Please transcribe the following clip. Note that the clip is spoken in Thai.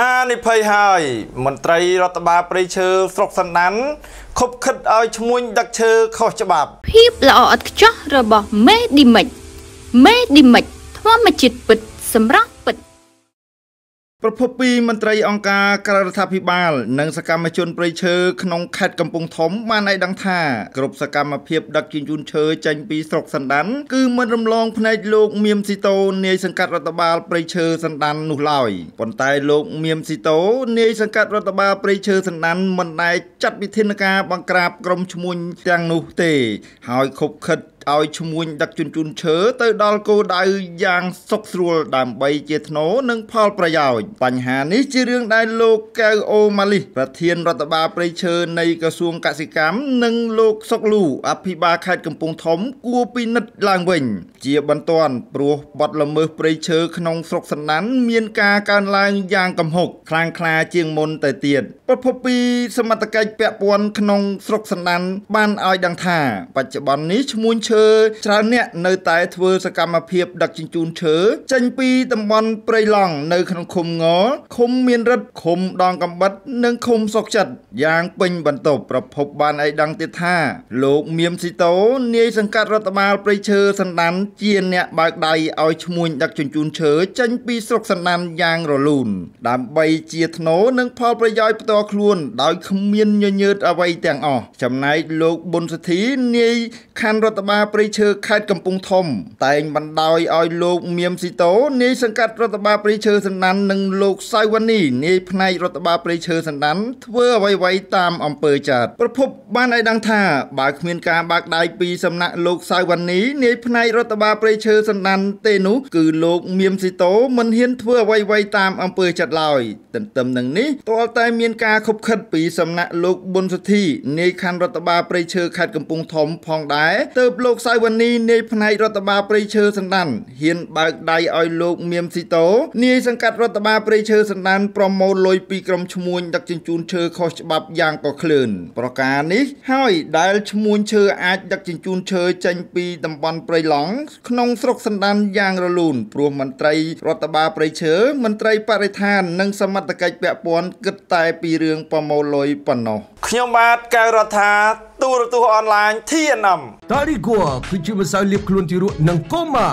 ในภายหายมันไตรรัฐบาลปริเชอร์สกสันนั้นขบขัดเอาชมวยดักเชอร์ข้อฉบับพิบหล่อจ้าระบบเมดิมัดทว่ามาจิตปิดสำรักปิดประพบปีมันไตรองการกระทาพิบาลนังสกรรมชนปริเชอร์ขนมขัดกำปงถมมาในดังท่ากรบสกรรมเพียบดักจินจุนเชยจันปีสกสันดันคือมันรำลองพนัยโลกเมียมสิโตเนยสังกัดรัฐบาลปริเชอร์สันดันหนุลอยปนตายโลกเมียมสิโตเนยสังกัดรัฐบาลปริเชอร์สันดันมันได้จัดวิธีการบังกราบกรมชมุนจังนุเตหอยขบขัดเอาชมวยดักจุนจุนเชอเตอดอลโกได้อย่างสกสรวดามใบเจตโนนึงพอลประยาวปัญหานี้จะเรื่องได้โลกแกโอมาลีประเทียนรัฐบาลประเชิญในกระทรวงกสิกรรมนึงโลกสกลูอภิบาลขัดกำปงถมกัวปีนัดลางเวงเจียบันตอนปลัวบัดละเมอประเชิญขนมสกสนั้นเมียนกาการลางยางกำหกคลางคลาเจียงมนแต่เตียดประพปีสมัตกัยแปะปวนขนมสกสนั้นบ้านอ้อยดังท่าปัจจุบันนี้ชมวยเชชาเนี่ยในแต่เทวสกรรมเพียบดักจินจูนเชอจันปีตำบลเปรยหลังในขนมคมงอคมเมียนรัดคมดองกำบัดนังคมสกจัดยางปิงบรรทบประพบบานไอดังเตท่าโลกเมียมสิโตเนยสังกัดรัฐบาลเปรยเชอสันนันเจียนเนี่ยบากใดเอาชมวยดักจินจูนเชอจันปีสกสันนันยางรลุนดามใบเจียโนนังพอประยอยตัวคลุนดอยขมีนเยืดเอาไว้แต่งออกจำนายโลกบนสถีเนยคันรัฐบาลปริเชอร์ขัดกำปงทมแต่งบันดาลอ้อยโลกเมียมสิโตในสังกัดรัฐบาลปริเชอร์สันนันหนึ่งโลกไซวันนี่ในภายรัฐบาลปริเชอร์สันนันเพื่อไว้ตามอำเภอจัดประพบบ้านไอดังท่าบากเมียนกาบากได้ปีสำนักโลกไซวันนี้ในภายรัฐบาลปริเชอร์สันนันเตนุคือโลกเมียมสิโตมันเฮียนเพื่อไว้ตามอำเภอจัดลอยเต็มหนึ่งนี้ตัวแต่เมียนกาขบขัดปีสำนักโลกบนสถีในคันรัฐบาลปริเชอร์ขัดกำปงทมพองได้เติบโลกไซวันนี้ในภายรัฐบาลปริเชอร์สันนันเห็นบากใดอ้อยโลกเมียมสิโตในสังกัดรัฐบาลปริเชอร์สันนันประมวลลอยปีกรมชมวยดักจินจูนเชอขอฉบับอย่างก่อเคลื่อนประการนี้ให้ได้ชมวยเชออาจดักจินจูนเชอจันปีตำบลปรยหลงขนมสกสันนันยางระลุนปรวมมันไตรรัฐบาลปริเชอร์มันไตรปริธานนังสมัตกัยแปะปอนกึดตายปีเรืองประมวลลอยปนอขยมบาทการรัฐาตัวออนไลน์ที่นำตาริกัวพิจิตรสาวเล็บคลุนทิรุนังโกมา